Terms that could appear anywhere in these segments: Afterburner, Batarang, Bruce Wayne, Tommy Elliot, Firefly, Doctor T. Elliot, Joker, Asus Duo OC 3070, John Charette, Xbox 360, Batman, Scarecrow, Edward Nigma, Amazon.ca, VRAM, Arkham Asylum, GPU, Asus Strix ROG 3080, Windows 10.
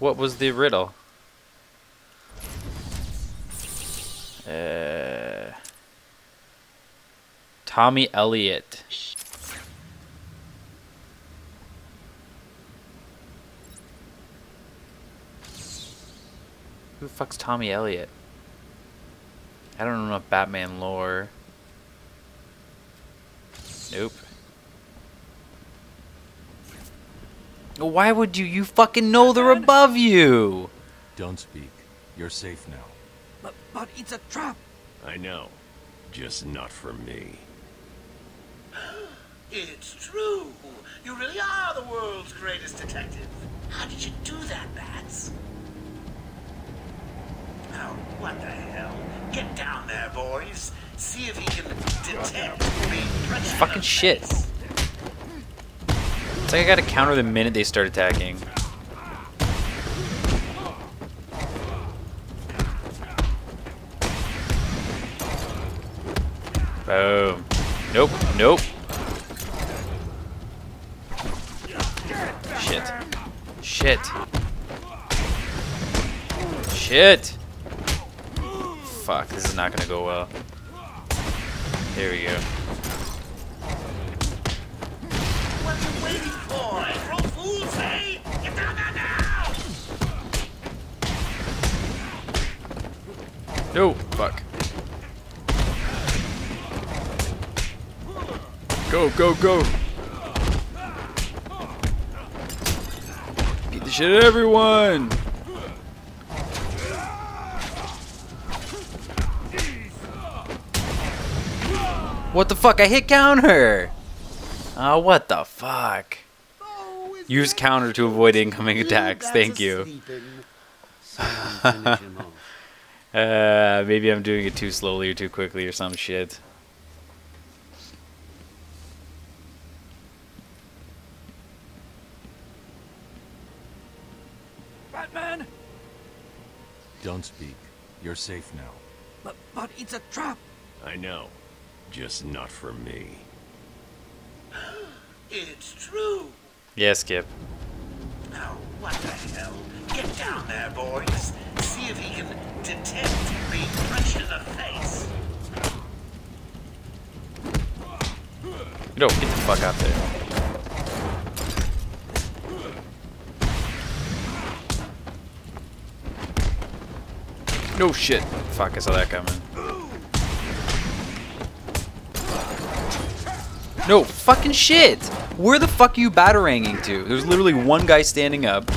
What was the riddle? Tommy Elliot. Who the fuck's Tommy Elliot? I don't know enough Batman lore. Nope. Why would you? You fucking know they're above you! Don't speak. You're safe now. But it's a trap! I know. Just not for me. It's true! You really are the world's greatest detective! How did you do that, Bats? Oh, what the hell? Get down there, boys! See if he can detect me. Fucking shit! It's like I gotta counter the minute they start attacking. Boom. Nope. Nope. Shit. Shit. Shit! Fuck, this is not gonna go well. Here we go. What are you waiting for? April Fool's Day? Get down there now! No! Fuck. Go, go, go! Get the shit out of everyone! What the fuck? I hit counter! Oh, what the fuck? Use counter to avoid incoming attacks. Thank you. Maybe I'm doing it too slowly or too quickly or some shit. Batman! Don't speak. You're safe now. But it's a trap! I know. Just not for me. It's true! Yeah, Skip. Now, what the hell? Get down there, boys! See if he can detect me punch in the face! No, get the fuck out there. No shit. Fuck, I saw that coming. No fucking shit! Where the fuck are you bataranging to? There's literally one guy standing up.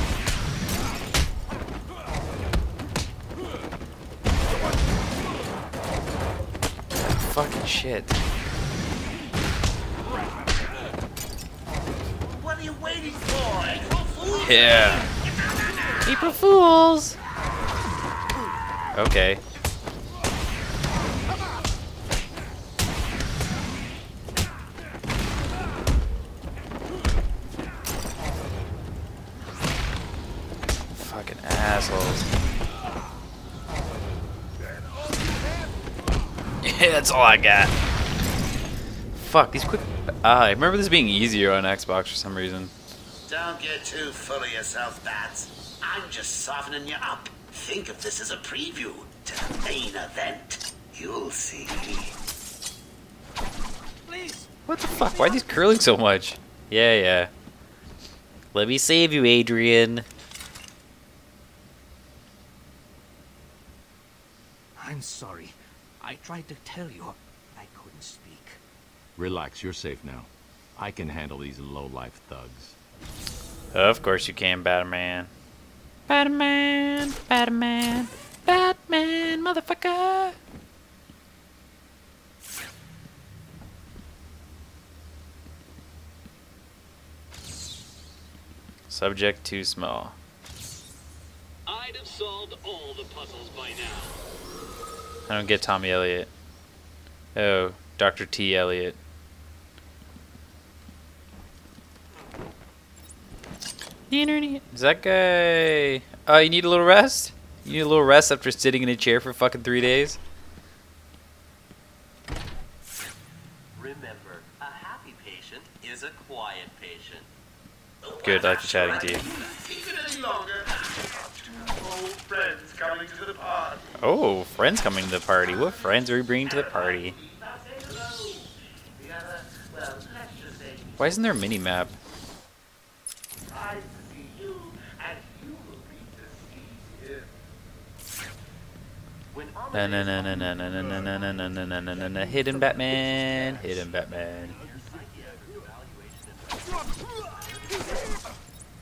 Fucking shit. What are you waiting for? April Fools? Yeah. April Fools! Okay. Fucking assholes. Yeah, that's all I got. Fuck, these quick... I remember this being easier on Xbox for some reason. Don't get too full of yourself, Bats. I'm just softening you up. Think of this as a preview to the main event. You'll see. Please. What the fuck? Why are these curling so much? Yeah, yeah. Let me save you, Adrian. I'm sorry. I tried to tell you. I couldn't speak. Relax. You're safe now. I can handle these low-life thugs. Of course you can, Batman. Batman, Batman, Batman, motherfucker! Subject too small. I'd have solved all the puzzles by now. I don't get Tommy Elliot. Oh, Doctor T. Elliot. Is that guy... Oh, you need a little rest? You need a little rest after sitting in a chair for fucking 3 days? Remember, a happy patient is a quiet patient. Good, I like chatting to you. Oh, friends coming to the party. What friends are we bringing to the party? Why isn't there a mini-map? Hidden Batman! Hidden Batman!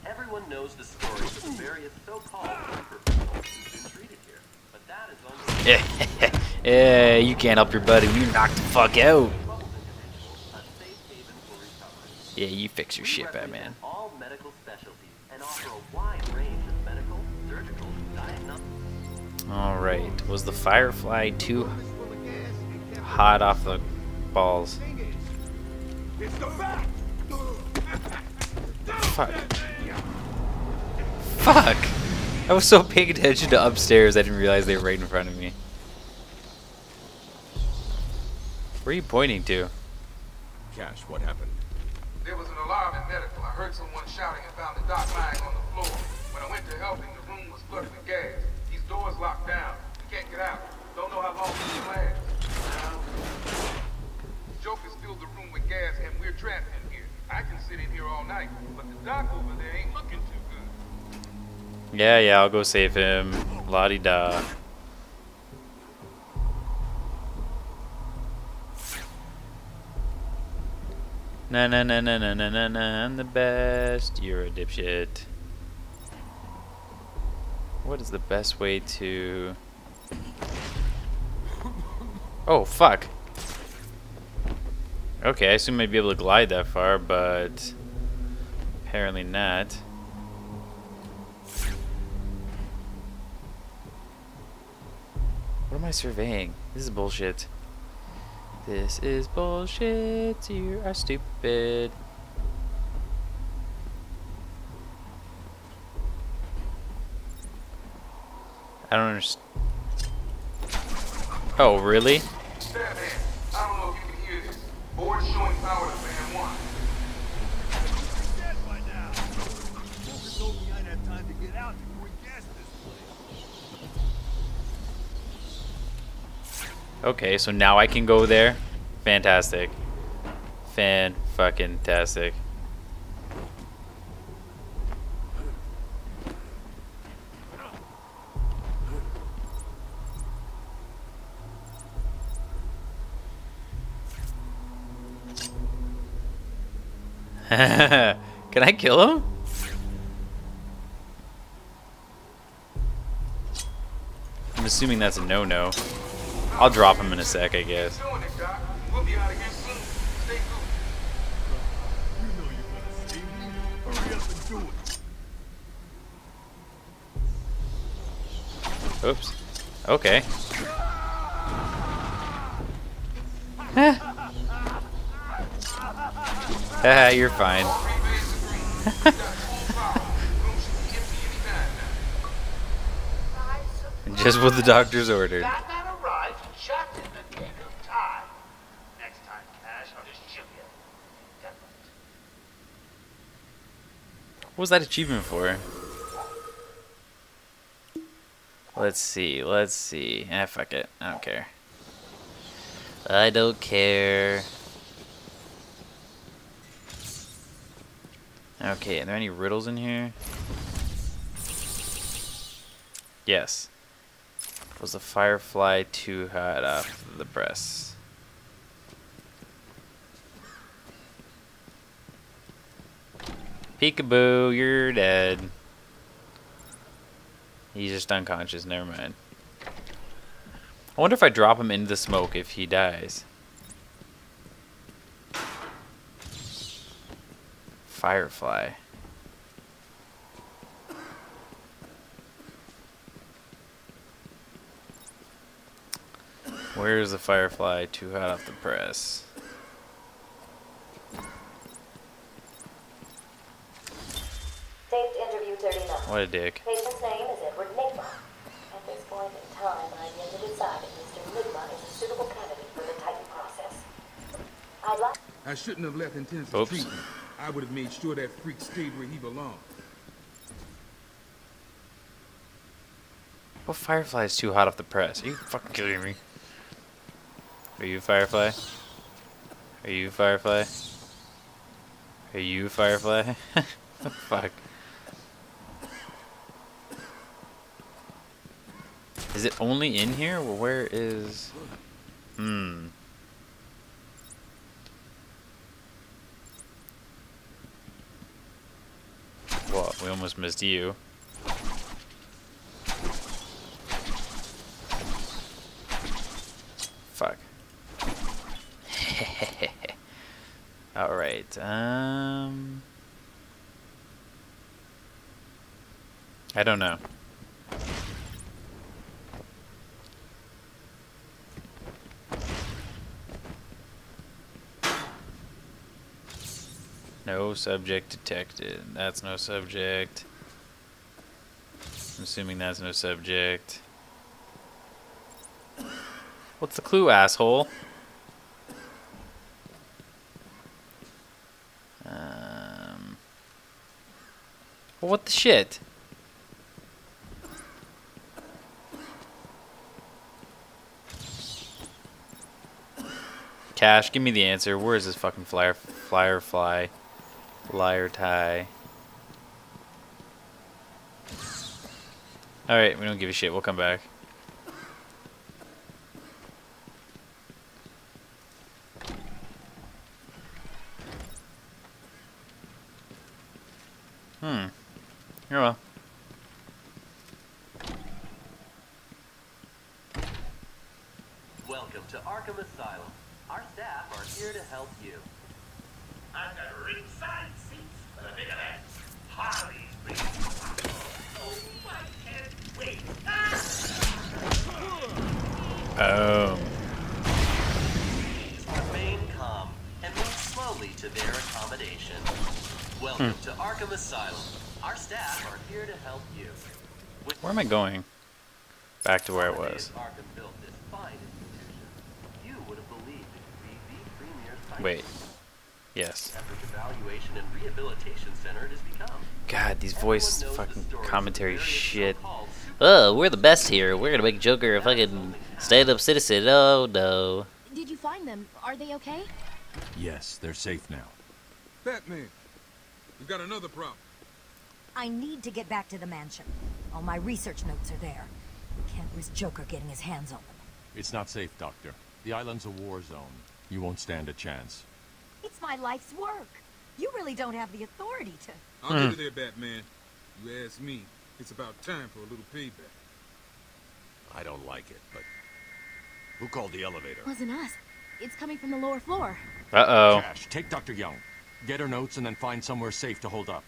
Everyone knows the story of the various so-called people who've been treated here, but that is unfair. Yeah, you can't help your buddy. You knocked the fuck out. Yeah, you fix your shit, Batman. All medical specialties and offer a wide range of medical, surgical, diagnostic. Alright, was the Firefly too hot off the balls? Fuck. Fuck! I was so paying attention to upstairs I didn't realize they were right in front of me. Where are you pointing to? Cash, what happened? There was an alarm in medical. I heard someone shouting and found the doc lying on the floor. When I went to help him, the room was flooded with gas. Door's locked down. We can't get out. Don't know how long this will last. Joker's filled the room with gas and we're trapped in here. I can sit in here all night, but the doc over there ain't looking too good. Yeah, I'll go save him. La-di-da. Na-na-na-na-na-na-na-na, I'm the best. You're a dipshit. What is the best way to... Oh, fuck. Okay, I assume I'd be able to glide that far, but... apparently not. What am I surveying? This is bullshit. This is bullshit. You are stupid. I don't understand. Oh, really? I don't know if you can hear this. Board showing power to fan one. Dead by now. Joker told me I'd have time to get out before he gassed this place. Okay, so now I can go there. Fantastic. Fan-fucking-tastic. Can I kill him? I'm assuming that's a no-no. I'll drop him in a sec, I guess. Oops. Okay. Haha, you're fine. Just what the doctor's ordered. Batman arrived just in the nick of time. Next time, Cash, I'll just shoot you. What was that achievement for? Let's see. Ah, fuck it. I don't care. Okay, are there any riddles in here? Yes. Was the Firefly too hot off the press? Peekaboo, you're dead. He's just unconscious, never mind. I wonder if I drop him into the smoke if he dies. Firefly. Where's the Firefly too hot off the press? Taped interview 39. What a dick. His name is Edward Nigma. At this point in time, I've yet to decide if Mr. Nigma is a suitable candidate for the Titan process. I shouldn't have left intensive treatment. I would have made sure that freak stayed where he belonged. Well, Firefly is too hot off the press. Are you fucking kidding me? Are you Firefly? Are you Firefly? Are you Firefly? Fuck. Is it only in here? Well, where is... Hmm. Well, we almost missed you. Fuck. Alright, I don't know. No subject detected. That's no subject. I'm assuming that's no subject. What's the clue, asshole? Well, what the shit? Cash, give me the answer. Where is this fucking Firefly? Liar tie. Alright, we don't give a shit. We'll come back. Hmm. You're well. Welcome to Arkham Asylum. Our staff are here to help you. I've got ringside seats for the big event. Harley's big. Oh, I can't wait. Oh. Please remain calm and move slowly to their accommodation. Welcome to Arkham Asylum. Our staff are here to help you. With where am I going? Back to where I was. Arkham built this fine institution. You would have believed it could be the premier science. Wait. Yes. Evaluation and rehabilitation center it has become. God, these voice fucking commentary shit. Oh, we're the best here. We're gonna make Joker a fucking stand-up citizen. Oh no. Did you find them? Are they okay? Yes, they're safe now. Batman, we've got another problem. I need to get back to the mansion. All my research notes are there. We can't risk Joker getting his hands on them. It's not safe, Doctor. The island's a war zone. You won't stand a chance. It's my life's work. You really don't have the authority to... I'll get it there, Batman. You ask me, it's about time for a little payback. I don't like it, but... Who called the elevator? It wasn't us. It's coming from the lower floor. Uh-oh. Cash, take Dr. Young. Get her notes and then find somewhere safe to hold up.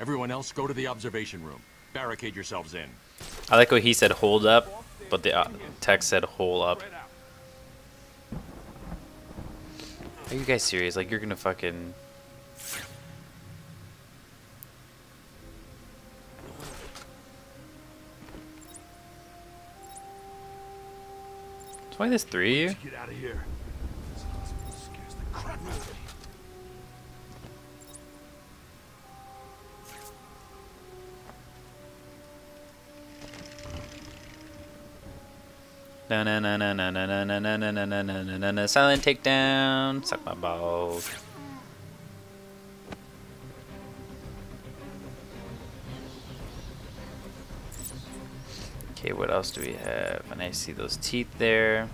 Everyone else, go to the observation room. Barricade yourselves in. I like what he said, hold up, but the text said, hole up. Are you guys serious? Like, you're gonna fucking... That's why there's three of you? Get out of here. This hospital scares the crap out of me. Na-na-na-na-na-na-na-na-na-na-na-na-na-na-na-na-na. Silent takedown. Suck my balls. Okay, what else do we have? And I see those teeth there.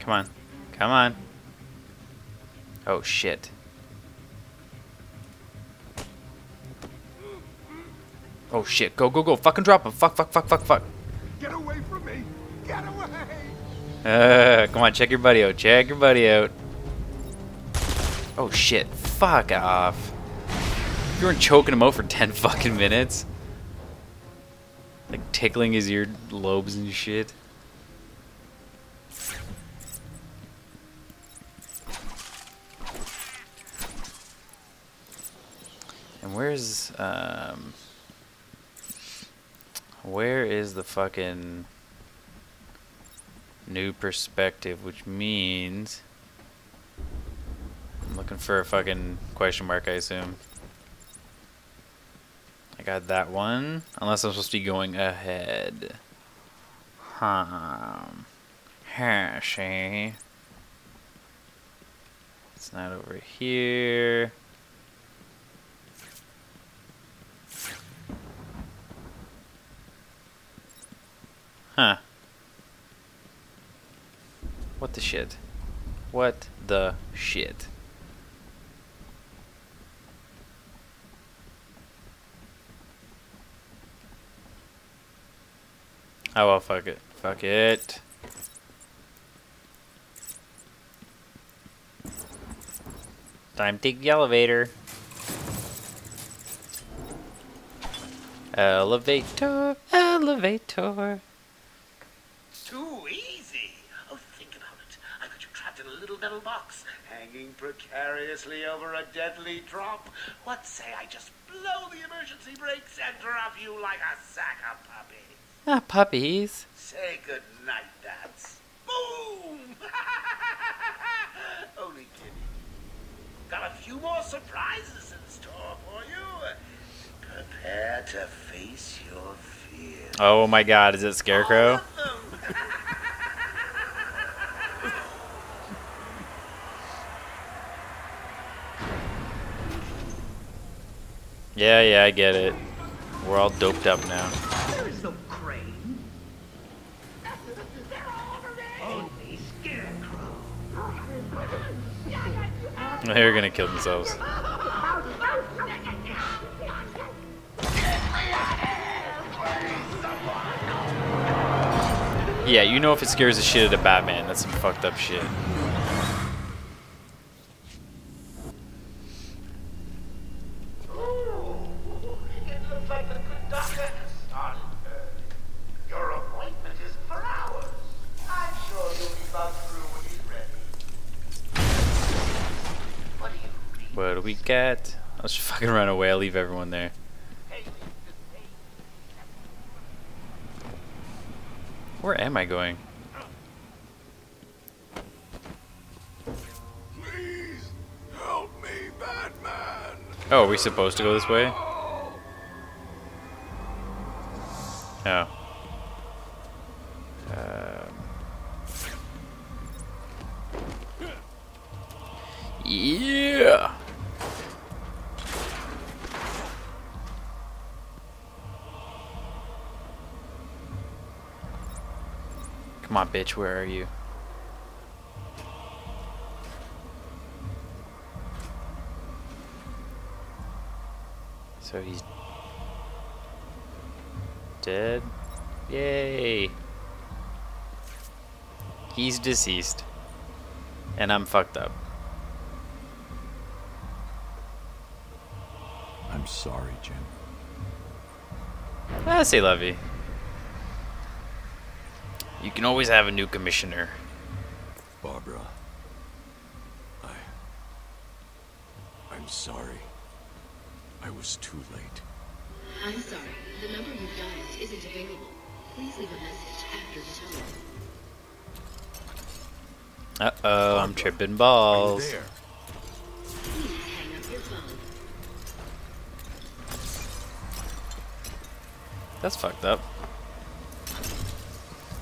Come on. Come on. Oh, shit. Oh shit, go, go, go, fucking drop him, fuck, fuck, fuck, fuck, fuck. Get away from me, get away! Come on, check your buddy out, check your buddy out. Oh shit, fuck off. You weren't choking him out for 10 fucking minutes. Like tickling his ear lobes and shit. And where's, where is the fucking New perspective, which means I'm looking for a fucking question mark, I assume. I got that one. Unless I'm supposed to be going ahead. Huh. Hashy. It's not over here. Huh. What the shit? What the shit? Oh well, fuck it. Fuck it. Time to take the elevator. Elevator, elevator. Too easy. Oh, think about it. I got you trapped in a little metal box, hanging precariously over a deadly drop. What say I just blow the emergency brakes and drop you like a sack of puppies? Ah, puppies. Say good night, Bats. Boom! Only kidding. Got a few more surprises in store for you. Prepare to face your fear. Oh my God, is it Scarecrow? Yeah, I get it. We're all doped up now. There is no crane. Only Scarecrow. They're gonna kill themselves. Yeah, you know if it scares the shit out of Batman, that's some fucked up shit. Oh, it looks like the good doctor has started early. Your appointment is for hours. I'm sure you'll be about through when he's ready. What do you mean? What do we get? I'll just fucking run away. I'll leave everyone there. Where am I going? Please help me, Batman. Oh, are we supposed to go this way? Oh. Yeah. Come on, bitch, where are you? So he's dead. Yay. He's deceased. And I'm fucked up. I'm sorry, Jim. Ah, c'est la vie. You can always have a new commissioner. Barbara. I'm sorry. I was too late. I'm sorry. The number you dialed isn't available. Please leave a message after the tone. Uh-oh, I'm tripping balls. Are you there? Please hang up your phone. That's fucked up.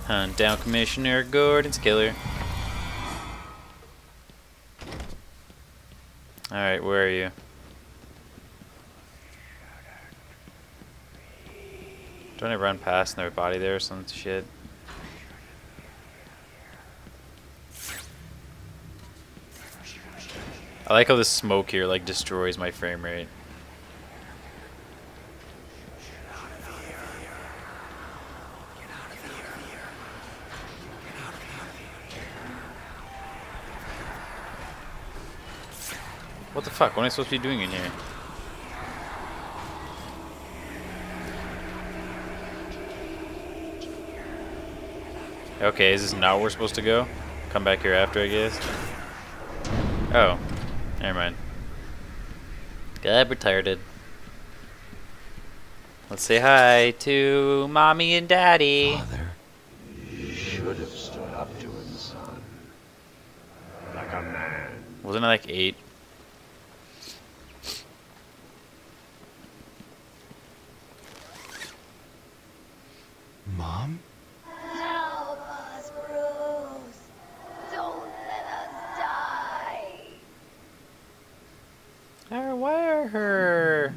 Hunt down Commissioner Gordon's killer. Alright, where are you? Don't I run past their body there or some shit? I like how the smoke here like destroys my frame rate. What the fuck? What am I supposed to be doing in here? Okay, is this not where we're supposed to go? Come back here after, I guess. Oh, never mind. God, retarded. Let's say hi to mommy and daddy. Mother, you should have stood up Wasn't it like 8? Mom? Help us, Bruce. Don't let us die. I wire her.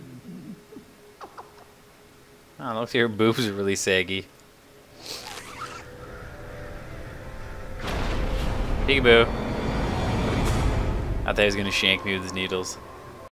Oh, looks like her boobs are really saggy. Peekaboo. I thought he was gonna shank me with his needles.